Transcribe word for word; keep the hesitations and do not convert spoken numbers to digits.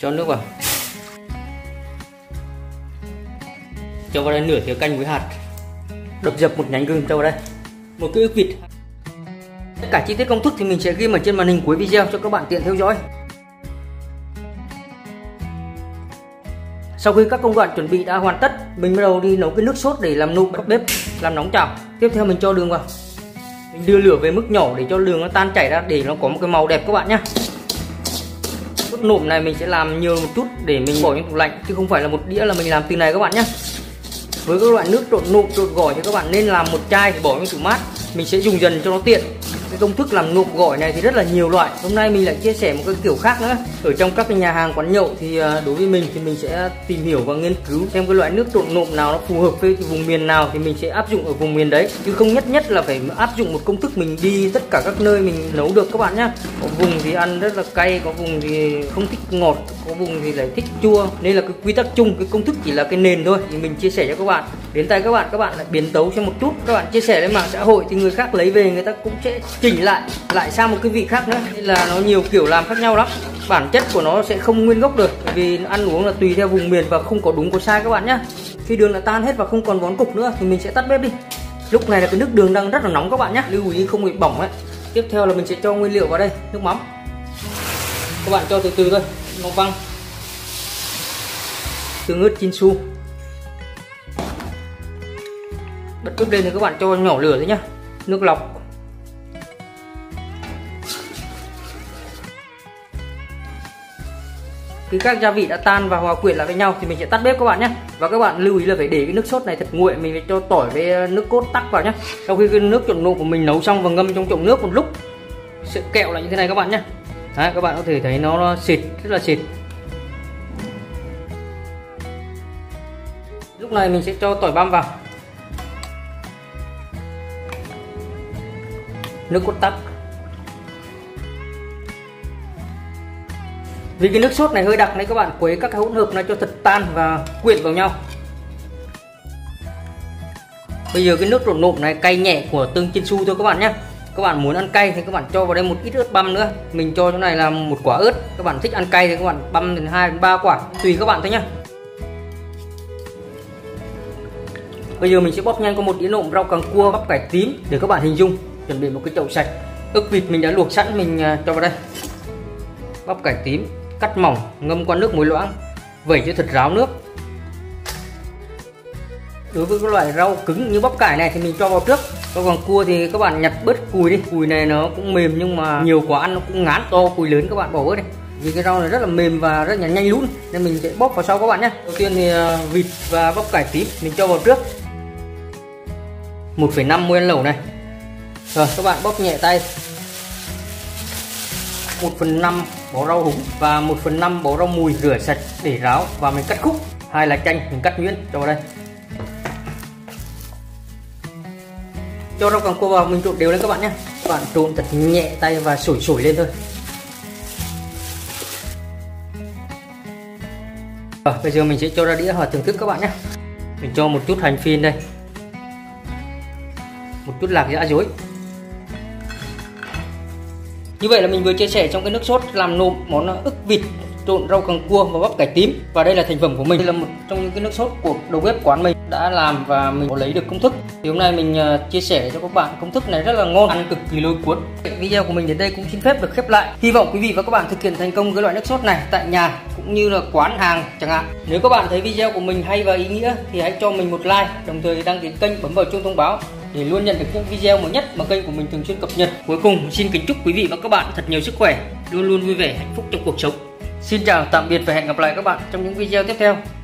cho nước vào, cho vào đây nửa thìa canh với hạt, đập dập một nhánh gừng cho vào đây, một cái ức vịt. Tất cả chi tiết công thức thì mình sẽ ghi ở trên màn hình cuối video cho các bạn tiện theo dõi. Sau khi các công đoạn chuẩn bị đã hoàn tất, mình bắt đầu đi nấu cái nước sốt để làm nụ bếp, làm nóng chảo. Tiếp theo mình cho đường vào, mình đưa lửa về mức nhỏ để cho đường nó tan chảy ra để nó có một cái màu đẹp các bạn nhé. Sốt nộm này mình sẽ làm nhiều một chút để mình bỏ trong tủ lạnh chứ không phải là một đĩa là mình làm từ này các bạn nhé. Với các loại nước trộn nộm, trộn gỏi thì các bạn nên làm một chai để bỏ trong tủ mát, mình sẽ dùng dần cho nó tiện. Cái công thức làm nộm gỏi này thì rất là nhiều loại. Hôm nay mình lại chia sẻ một cái kiểu khác nữa. Ở trong các cái nhà hàng quán nhậu thì đối với mình thì mình sẽ tìm hiểu và nghiên cứu xem cái loại nước trộn nộm nào nó phù hợp với vùng miền nào thì mình sẽ áp dụng ở vùng miền đấy, chứ không nhất nhất là phải áp dụng một công thức mình đi tất cả các nơi mình nấu được các bạn nhé. Có vùng thì ăn rất là cay, có vùng thì không thích ngọt, có vùng thì lại thích chua, nên là cái quy tắc chung, cái công thức chỉ là cái nền thôi thì mình chia sẻ cho các bạn. Đến tay các bạn, các bạn lại biến tấu cho một chút, các bạn chia sẻ lên mạng xã hội thì người khác lấy về người ta cũng sẽ chỉnh lại lại sang một cái vị khác nữa, nên là nó nhiều kiểu làm khác nhau lắm, bản chất của nó sẽ không nguyên gốc được, vì ăn uống là tùy theo vùng miền và không có đúng có sai các bạn nhé. Khi đường đã tan hết và không còn vón cục nữa thì mình sẽ tắt bếp đi. Lúc này là cái nước đường đang rất là nóng các bạn nhé, lưu ý không bị bỏng ấy. Tiếp theo là mình sẽ cho nguyên liệu vào đây, nước mắm các bạn cho từ từ thôi, nó văng. Tương ớt Chin-su, bật bếp lên thì các bạn cho nhỏ lửa thôi nhá. Nước lọc, khi các gia vị đã tan và hòa quyện lại với nhau thì mình sẽ tắt bếp các bạn nhé. Và các bạn lưu ý là phải để cái nước sốt này thật nguội, mình phải cho tỏi với nước cốt tắc vào nhé. Sau khi cái nước trộn nộm của mình nấu xong và ngâm trong chậu nước một lúc sẽ kẹo lại như thế này các bạn nhé. Đấy, các bạn có thể thấy nó xịt, rất là xịt. Lúc này mình sẽ cho tỏi băm vào, nước cốt tắc. Vì cái nước sốt này hơi đặc nên các bạn quấy các cái hỗn hợp này cho thật tan và quyện vào nhau. Bây giờ cái nước trộn nộm này cay nhẹ của tương Chin-su thôi các bạn nhé. Các bạn muốn ăn cay thì các bạn cho vào đây một ít ớt băm nữa. Mình cho chỗ này là một quả ớt. Các bạn thích ăn cay thì các bạn băm đến hai đến ba quả, tùy các bạn thôi nhé. Bây giờ mình sẽ bóp nhanh qua một đĩa nộm rau càng cua, bắp cải tím để các bạn hình dung. Chuẩn bị một cái chậu sạch, ức vịt mình đã luộc sẵn mình cho vào đây, bắp cải tím cắt mỏng ngâm qua nước muối loãng, vẩy cho thật ráo nước. Đối với các loại rau cứng như bắp cải này thì mình cho vào trước. Rau càng cua thì các bạn nhặt bớt cùi đi, cùi này nó cũng mềm nhưng mà nhiều quá ăn nó cũng ngán, to cùi lớn các bạn bỏ bớt đi, vì cái rau này rất là mềm và rất là nhanh lún nên mình sẽ bóp vào sau các bạn nhé. Đầu tiên thì vịt và bắp cải tím mình cho vào trước, một phẩy năm muỗng ăn lẩu này. Rồi các bạn bóp nhẹ tay, một phần năm bó rau húng và một phần năm bó rau mùi rửa sạch để ráo và mình cắt khúc. Hai lá chanh mình cắt nhuyễn cho vào đây. Cho rau càng cua vào mình trộn đều lên các bạn nhé. Các bạn trộn thật nhẹ tay và sủi sủi lên thôi. Rồi, bây giờ mình sẽ cho ra đĩa và thưởng thức các bạn nhé. Mình cho một chút hành phin đây, một chút lạc giã dối. Như vậy là mình vừa chia sẻ trong cái nước sốt làm nộm món ức vịt trộn rau càng cua và bắp cải tím. Và đây là thành phẩm của mình. Đây là một trong những cái nước sốt của đầu bếp quán mình đã làm và mình có lấy được công thức. Thì hôm nay mình chia sẻ cho các bạn công thức này rất là ngon, ăn cực kỳ lôi cuốn. Video của mình đến đây cũng xin phép được khép lại. Hy vọng quý vị và các bạn thực hiện thành công cái loại nước sốt này tại nhà cũng như là quán hàng chẳng hạn. Nếu các bạn thấy video của mình hay và ý nghĩa thì hãy cho mình một like, đồng thời đăng ký kênh, bấm vào chuông thông báo để luôn nhận được những video mới nhất mà kênh của mình thường xuyên cập nhật. Cuối cùng xin kính chúc quý vị và các bạn thật nhiều sức khỏe, luôn luôn vui vẻ, hạnh phúc trong cuộc sống. Xin chào, tạm biệt và hẹn gặp lại các bạn trong những video tiếp theo.